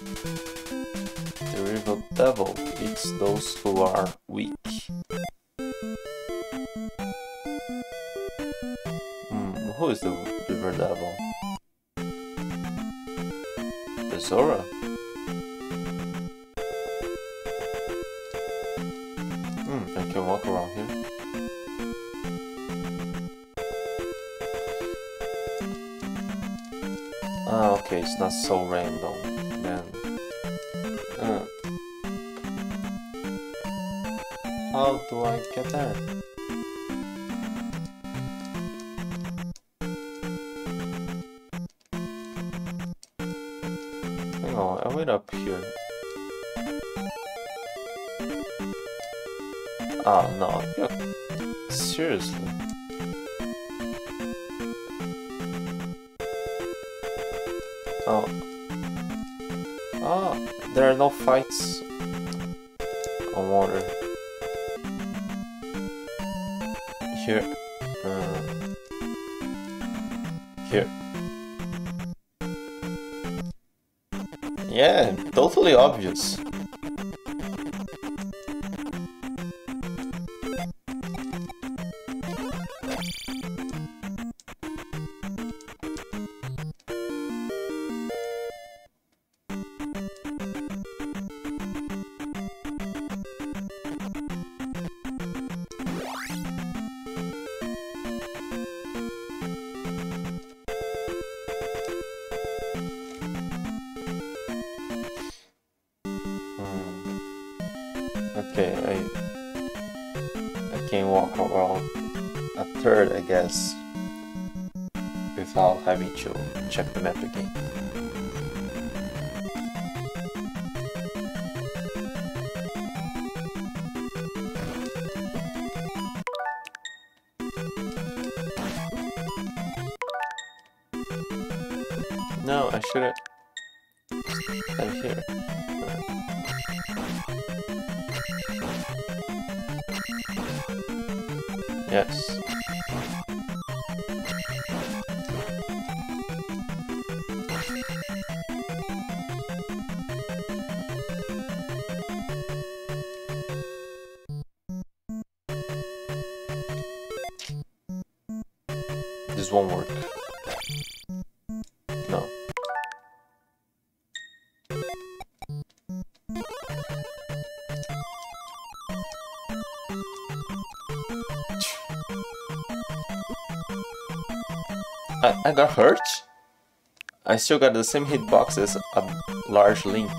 The River Devil eats those who are weak. Who is the River Devil? The Zora? I can walk around here. Ah, okay, it's not so random then. How do I get there? Hang on, I went up here. Ah, no, yeah. Seriously. Oh. Ah, there are no fights on water. Here. Here. Yeah, totally obvious. Okay, I can walk around a third, I guess, without having to check the map again. No, I shouldn't. I'm here. Yes. This won't work. No. I got hurt? I still got the same hitbox as a large Link.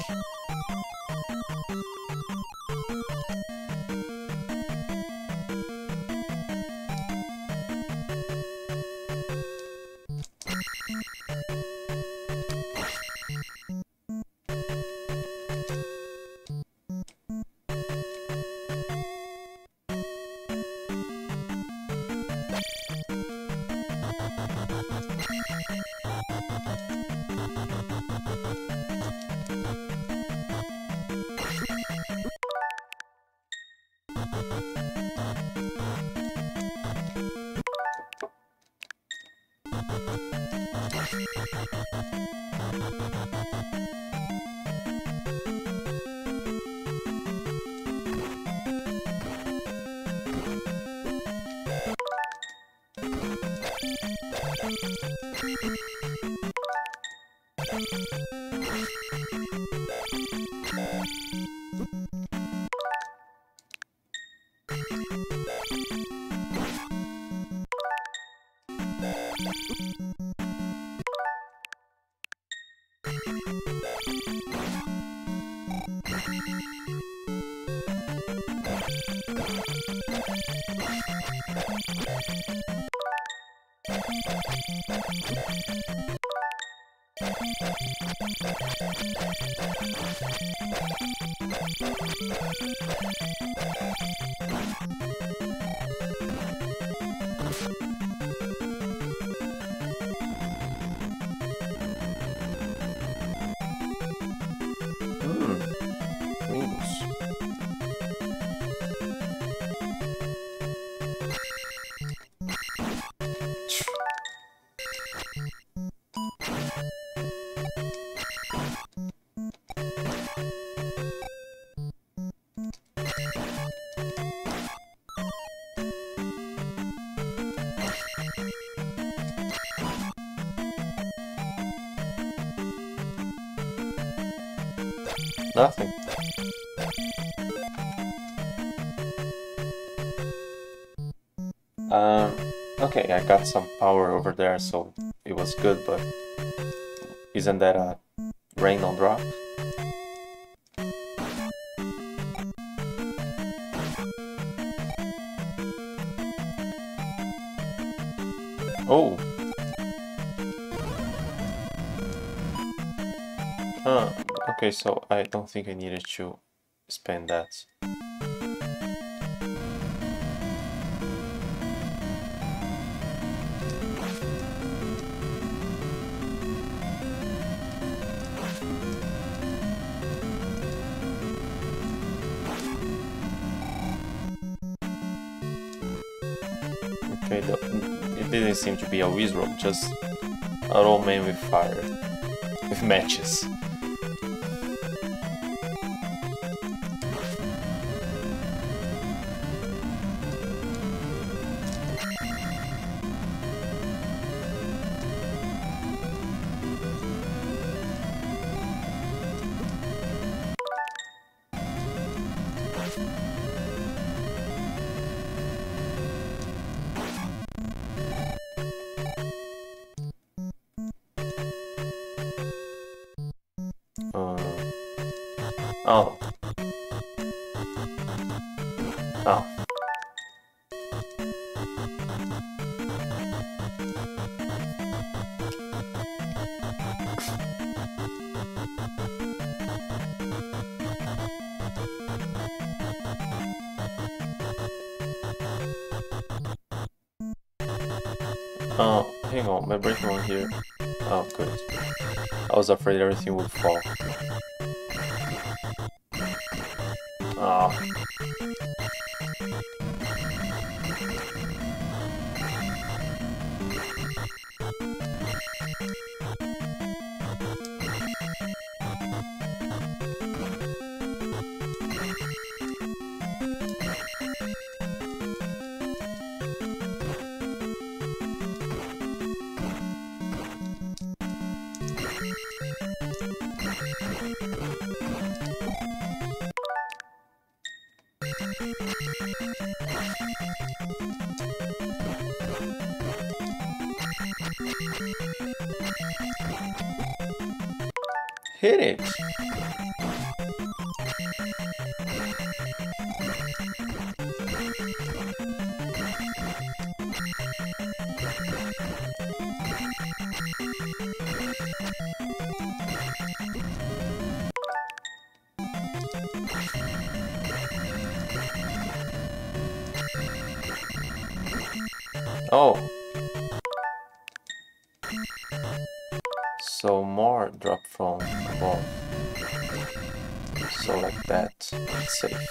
Nothing. Okay, I got some power over there, so it was good, but isn't that a rain on rock? Oh! Huh, okay, so I don't think I needed to spend that. It didn't seem to be a wizrobe, just an old man with fire, with matches. Oh, hang on, my breaking one here. Oh, good. I was afraid everything would fall. Oh. Hit it! Oh! So more drop from above, so like that, it's safe.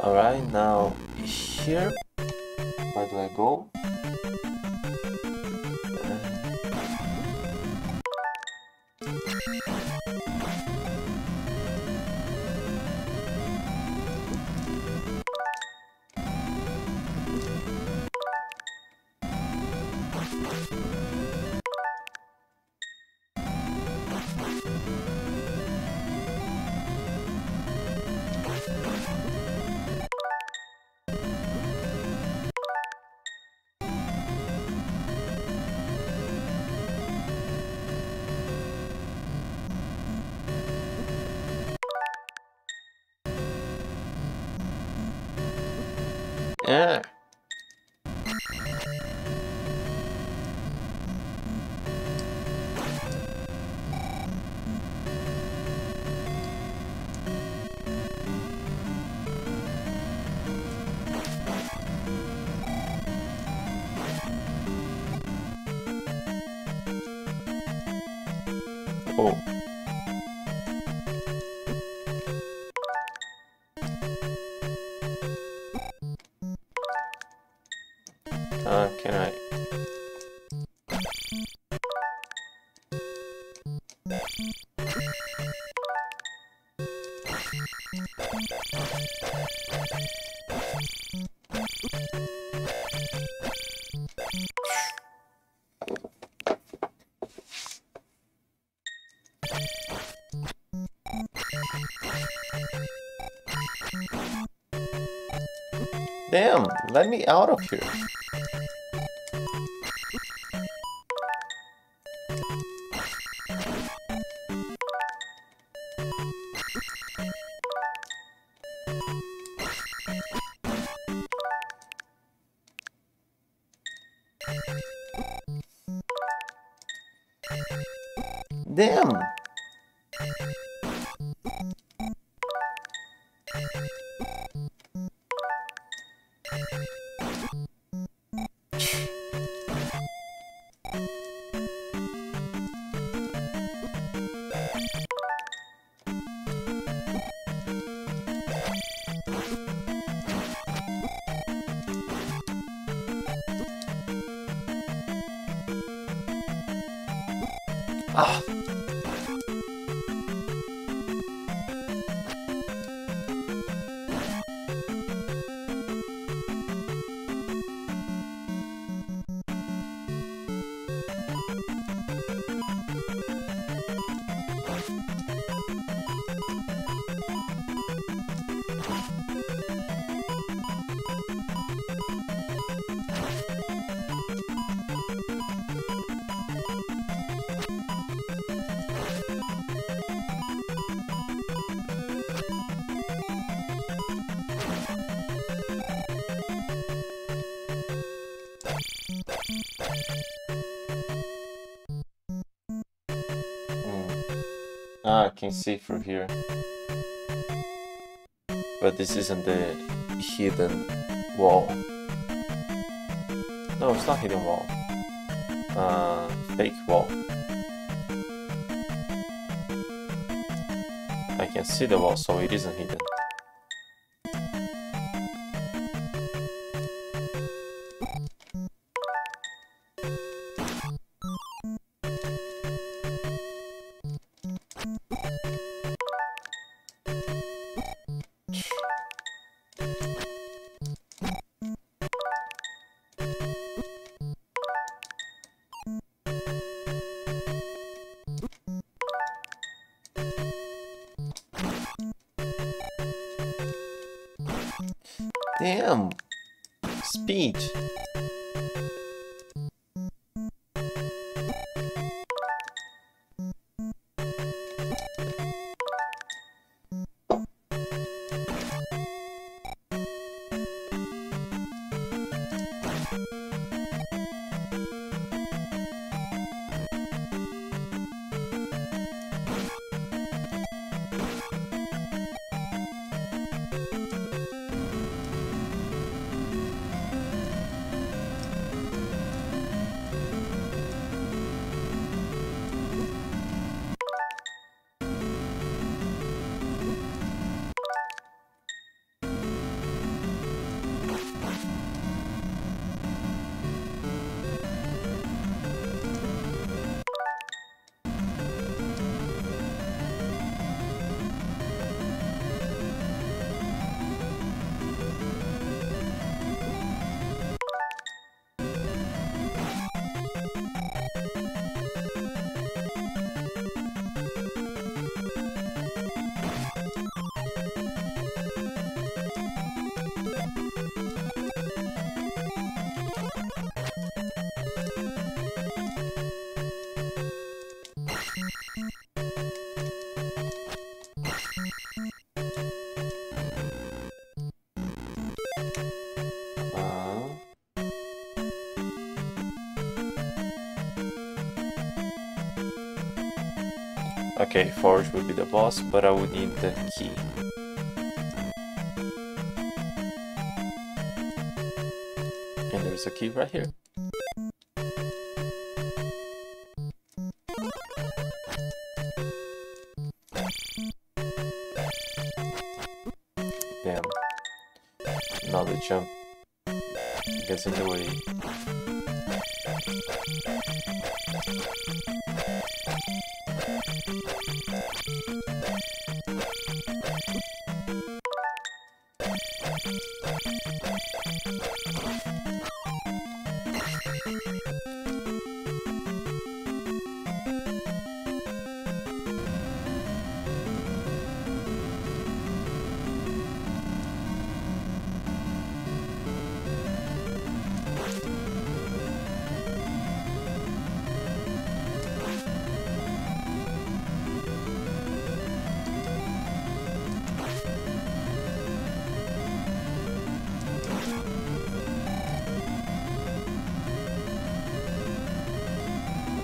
Alright, now here, where do I go? Yeah. Can I? Damn, let me out of here. Damn. Ah. Ah, I can see through here. But this isn't the hidden wall. No, it's not hidden wall. Fake wall. I can see the wall, so it isn't hidden. Damn! Speed! Okay, Forge will be the boss, but I would need the key. And there's a key right here. Damn. Now the jump gets in the way.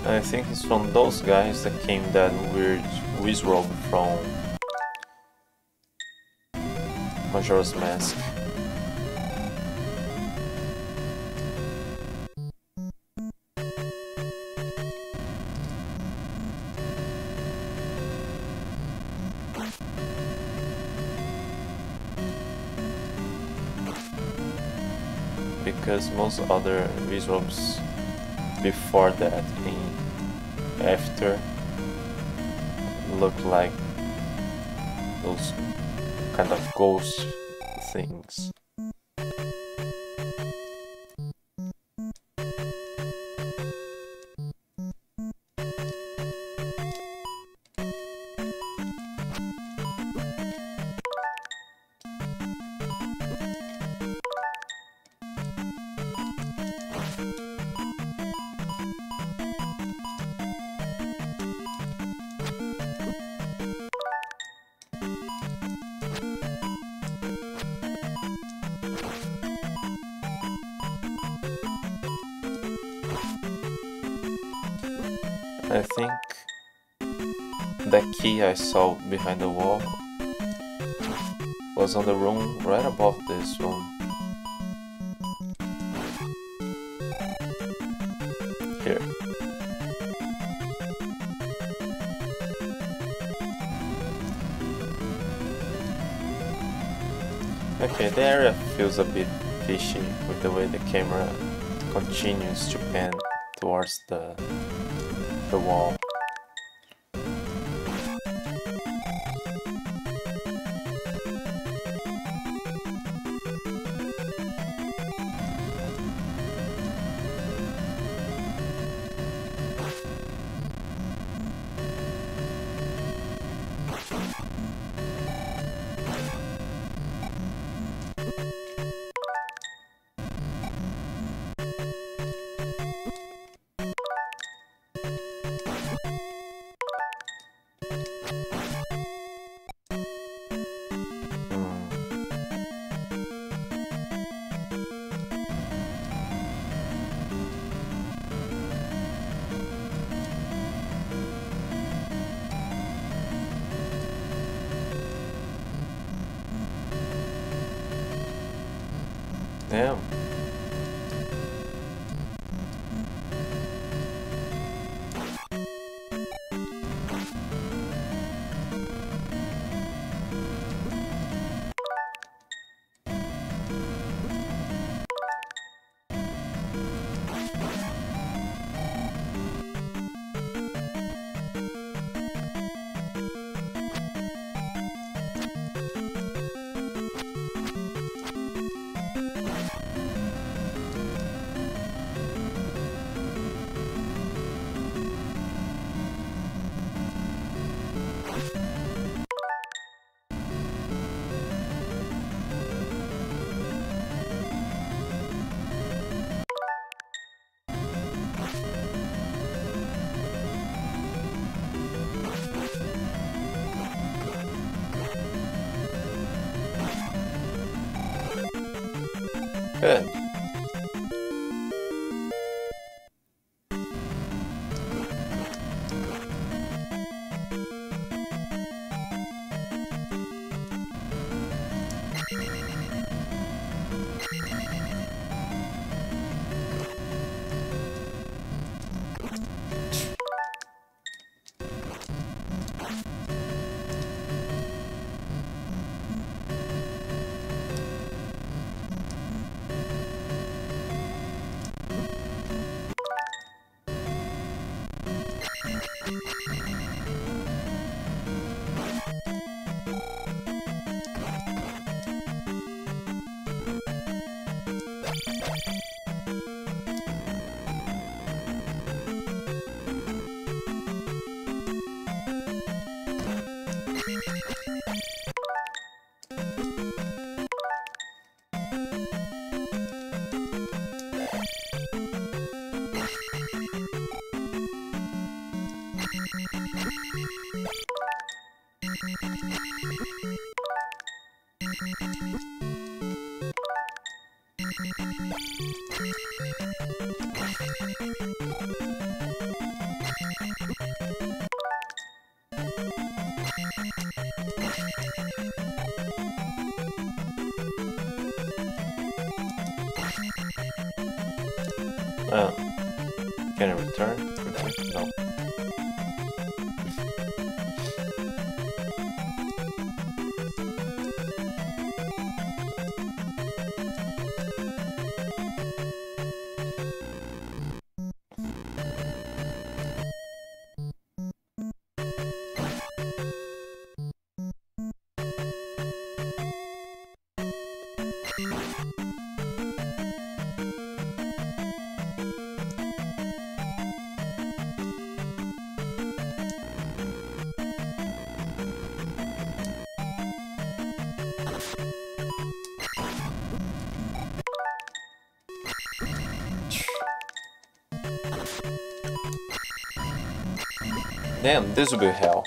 I think it's from those guys that came that weird wizrobe from Majora's Mask. Because most other wizrobes before that after look like those kind of ghost things. I think that key I saw behind the wall was on the room right above this room. Here. Okay, the area feels a bit fishy with the way the camera continues to pan towards the wall. Damn. Good. Damn, this will be hell.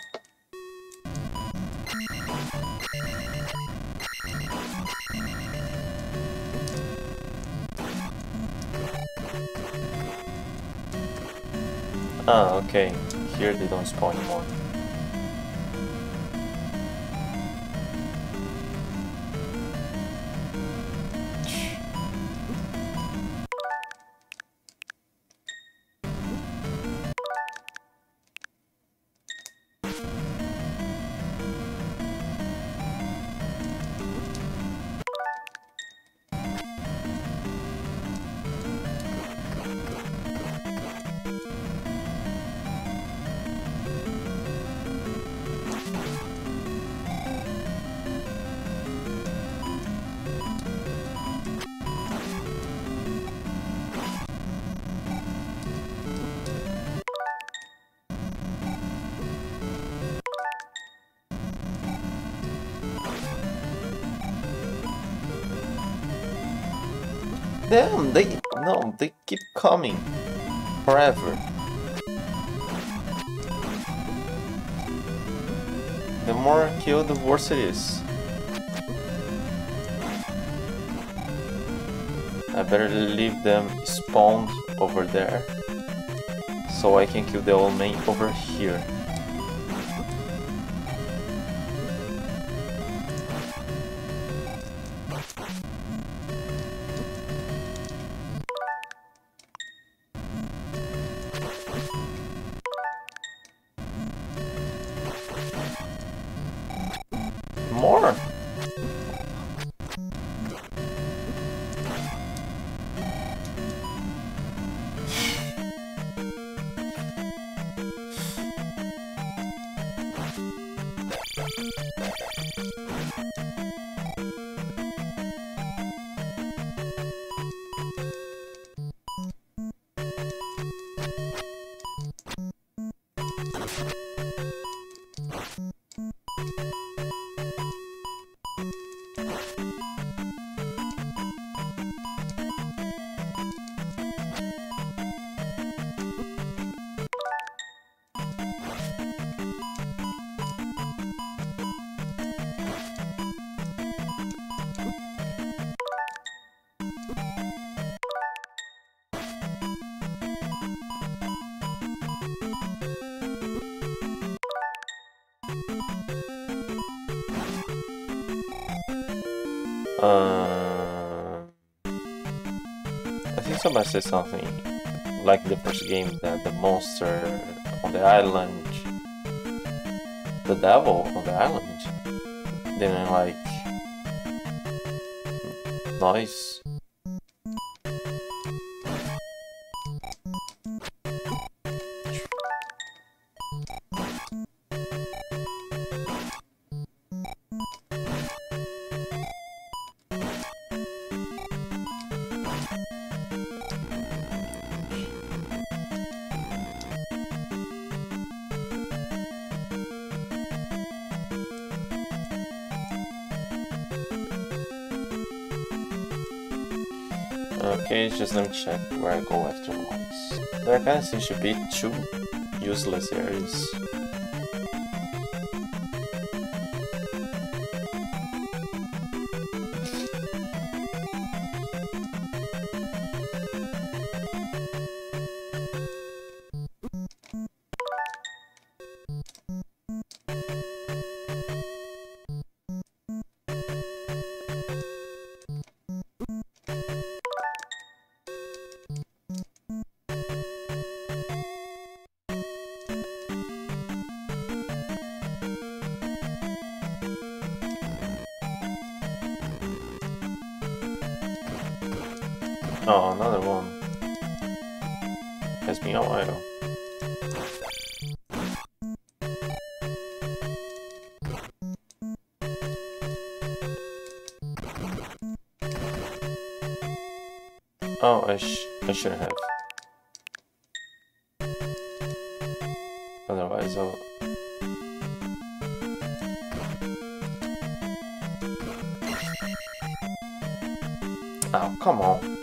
Ah, okay. Here they don't spawn anymore. Damn, they keep coming forever. The more I kill, the worse it is. I better leave them spawned over there, so I can kill the old man over here. I think somebody said something like the first game that the monster on the island, the devil on the island, didn't like noise. Okay, just let me check where I go after once. There kinda seems to be two useless areas. Oh, another one. Has been a while. Oh, I should have. Otherwise, I'll... Oh, come on.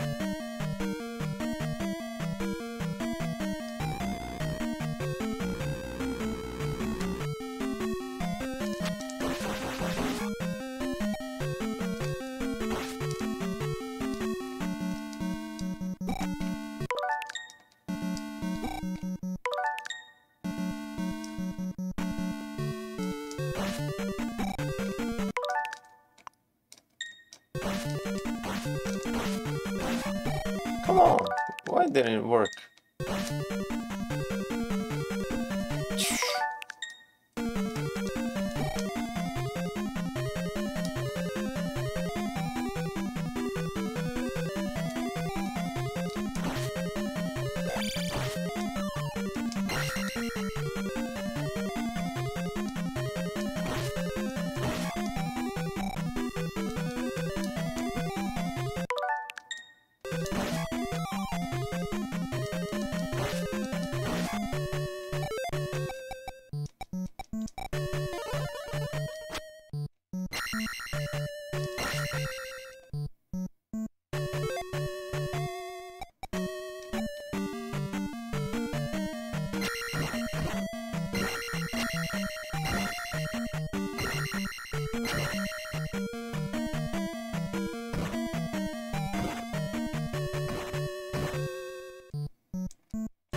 Come on! Why didn't it work?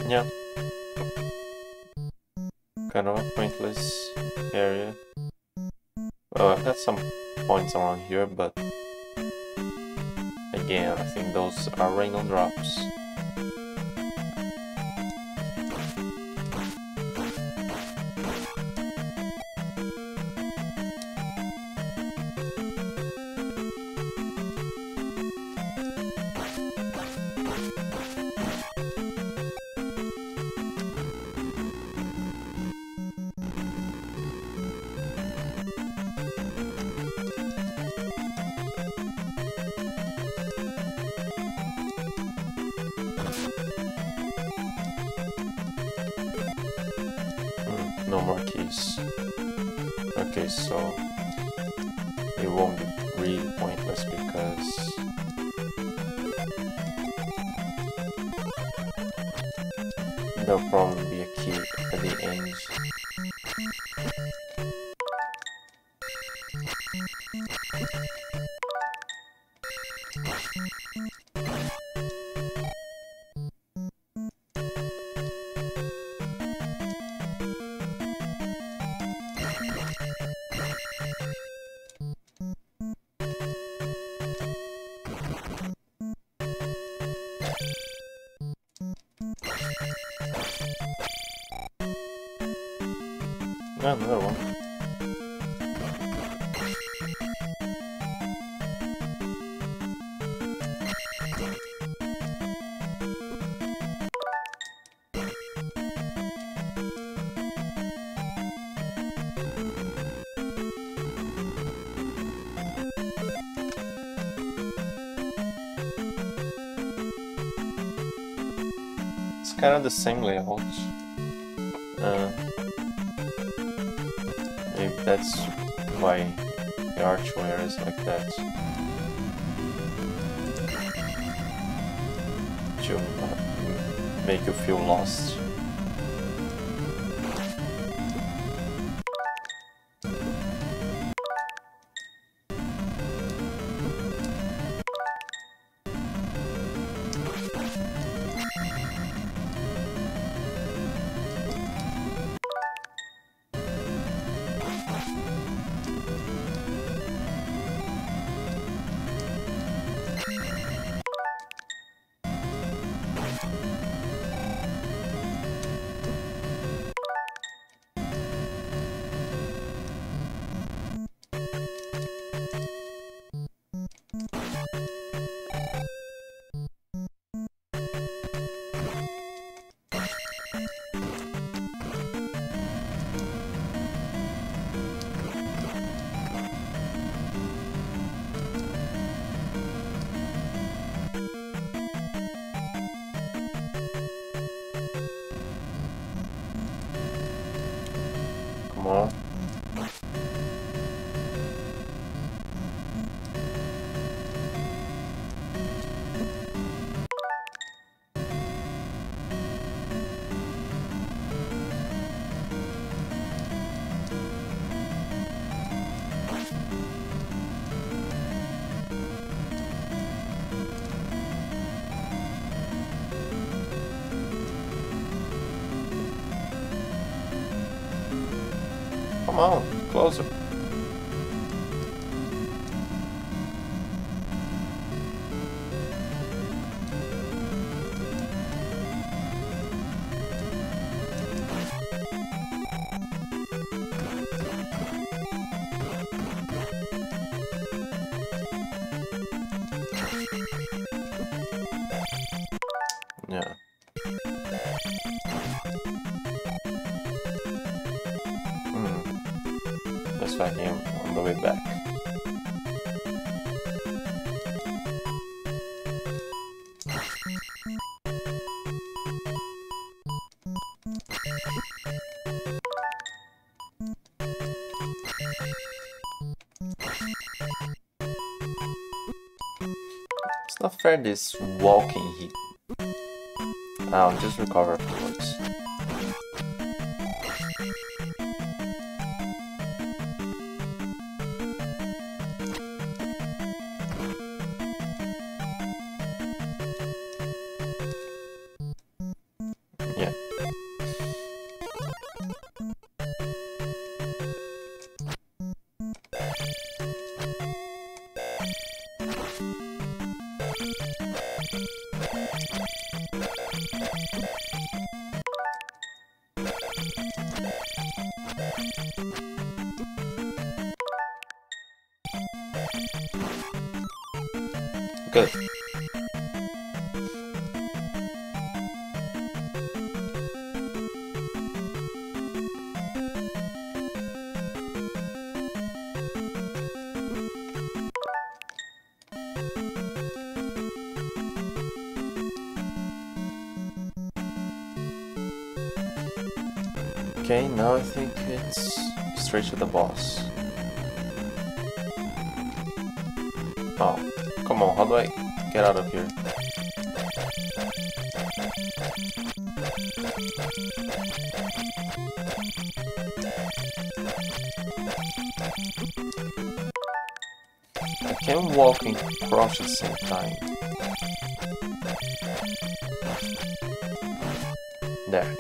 Yeah, kind of a pointless area. Well, I've got some points along here, but again, I think those are random drops. No more keys. Okay, so it won't be really pointless because there'll probably be a key at the end. Another one. It's kind of the same layout. That's why the archway is like that. To make you feel lost. Come on, closer. It's not fair, this walking heat. I'll just recover afterwards. Okay, now I think it's straight to the boss. Oh, come on, how do I get out of here? I can walk and crouch at the same time. There.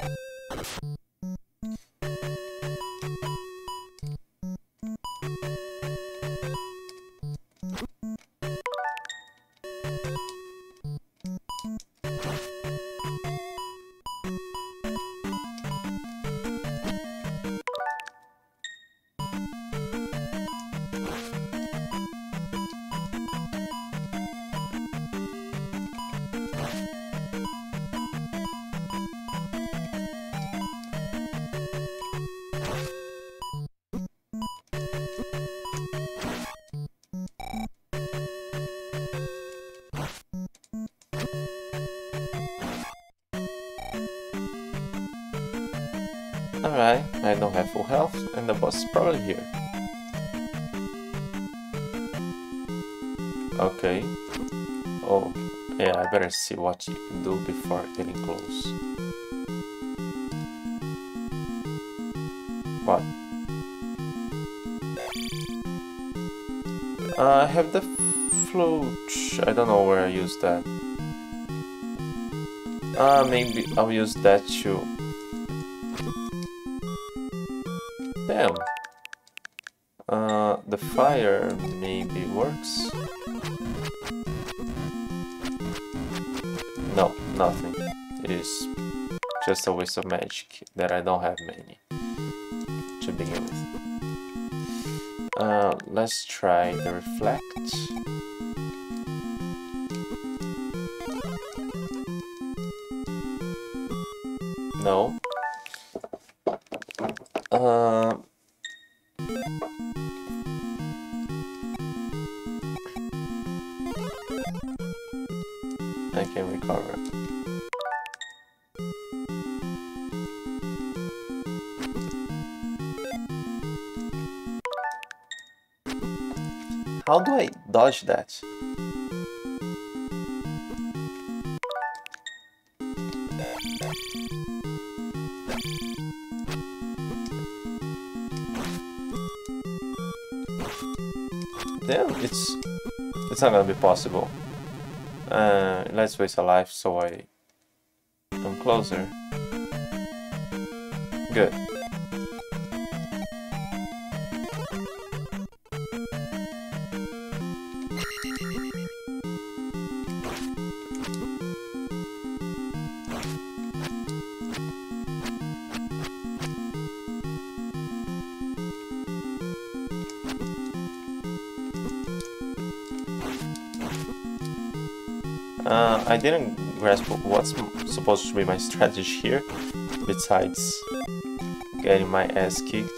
Alright, I don't have full health, and the boss is probably here. Okay. Oh, yeah, I better see what you can do before getting close. What? I have the flute. I don't know where I use that. Maybe I'll use that too. Damn. The fire maybe works. No, nothing. It is just a waste of magic that I don't have many to begin with. Let's try the reflect. No. I can recover. How do I dodge that? Damn, it's not gonna be possible. Let's waste a life so I come closer. Good. I didn't grasp what's supposed to be my strategy here, besides getting my ass kicked.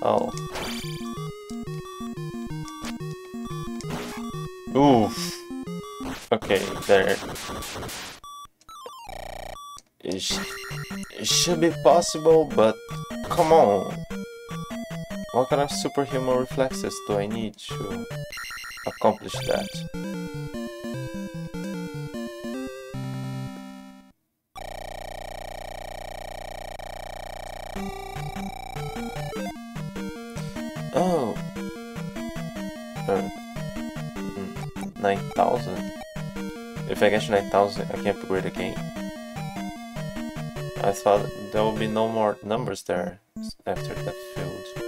Oh. Oof. Okay, there. It should be possible, but come on. What kind of superhuman reflexes do I need to accomplish that? Oh. 9,000. If I get 9,000, I can upgrade again. I thought there would be no more numbers there after that field.